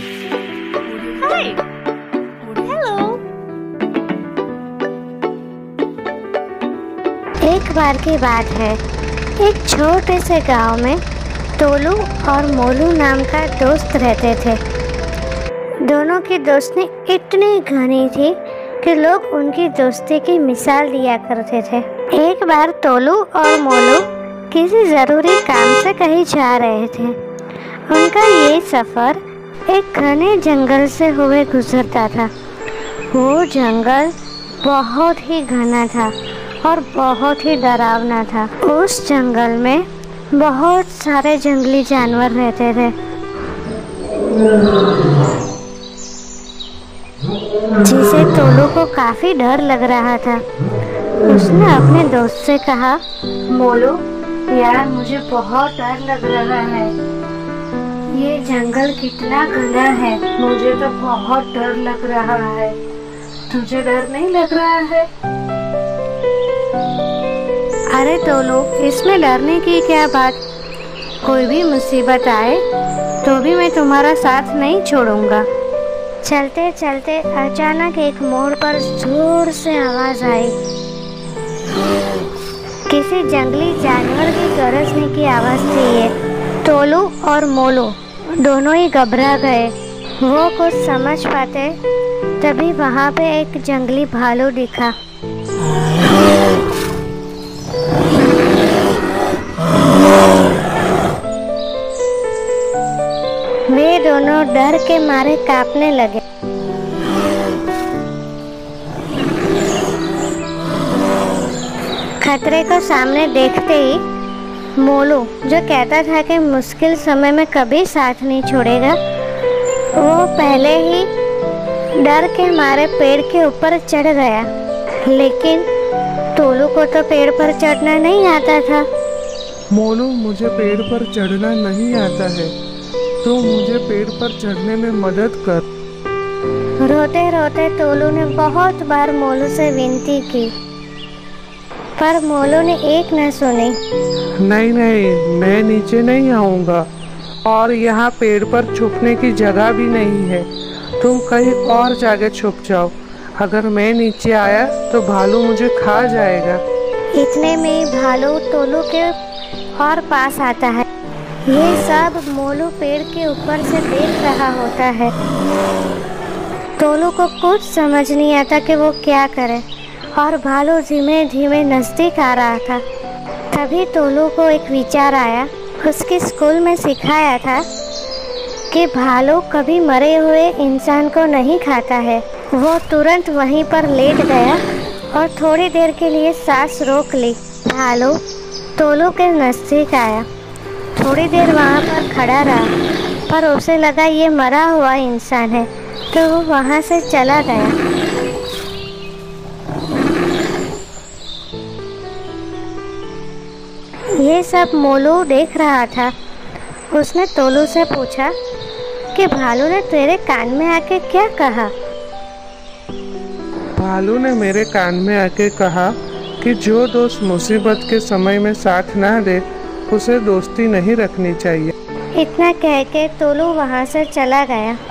Hi. Hello. एक बार की बात है, एक छोटे से गांव में टोलू और मोलू नाम का दोस्त रहते थे। दोनों की दोस्ती इतनी घनी थी कि लोग उनकी दोस्ती की मिसाल दिया करते थे। एक बार टोलू और मोलू किसी ज़रूरी काम से कहीं जा रहे थे। उनका ये सफ़र एक घने जंगल से हुए गुजरता था। वो जंगल बहुत ही घना था और बहुत ही डरावना था। उस जंगल में बहुत सारे जंगली जानवर रहते थे। जिसे टोलू को काफ़ी डर लग रहा था। उसने अपने दोस्त से कहा, मोलू यार, मुझे बहुत डर लग रहा है। ये जंगल कितना घना है, मुझे तो बहुत डर लग रहा है। तुझे डर नहीं लग रहा है? अरे टोलू, इसमें डरने की क्या बात। कोई भी मुसीबत आए तो भी मैं तुम्हारा साथ नहीं छोड़ूंगा। चलते चलते अचानक एक मोड़ पर जोर से आवाज़ आई। किसी जंगली जानवर की गरजने की आवाज़ थी ये। टोलू और मोलू दोनों ही घबरा गए। वो कुछ समझ पाते तभी वहाँ पे एक जंगली भालू दिखा। वे दोनों डर के मारे कांपने लगे। खतरे को सामने देखते ही मोलू, जो कहता था कि मुश्किल समय में कभी साथ नहीं छोड़ेगा, वो पहले ही डर के मारे पेड़ के ऊपर चढ़ गया। लेकिन टोलू को तो पेड़ पर चढ़ना नहीं आता था। मोलू, मुझे पेड़ पर चढ़ना नहीं आता है, तो मुझे पेड़ पर चढ़ने में मदद कर। रोते रोते टोलू ने बहुत बार मोलू से विनती की, पर मोलू ने एक न सुनी। नहीं, मैं नीचे नहीं आऊँगा, और यहाँ पेड़ पर छुपने की जगह भी नहीं है। तुम कहीं और जाके छुप जाओ। अगर मैं नीचे आया तो भालू मुझे खा जाएगा। इतने में भालू टोलू के और पास आता है। ये सब मोलू पेड़ के ऊपर से देख रहा होता है। टोलू को कुछ समझ नहीं आता कि वो क्या करे, और भालू धीमे धीमे नज़दीक आ रहा था। तभी टोलू को एक विचार आया। उसके स्कूल में सिखाया था कि भालू कभी मरे हुए इंसान को नहीं खाता है। वो तुरंत वहीं पर लेट गया और थोड़ी देर के लिए सांस रोक ली। भालू टोलू के नज़दीक आया, थोड़ी देर वहाँ पर खड़ा रहा, पर उसे लगा ये मरा हुआ इंसान है, तो वो वहाँ से चला गया। ये सब मोलू देख रहा था। उसने टोलू से पूछा कि भालू ने तेरे कान में आके क्या कहा। भालू ने मेरे कान में आके कहा कि जो दोस्त मुसीबत के समय में साथ ना दे, उसे दोस्ती नहीं रखनी चाहिए। इतना कह के टोलू वहाँ से चला गया।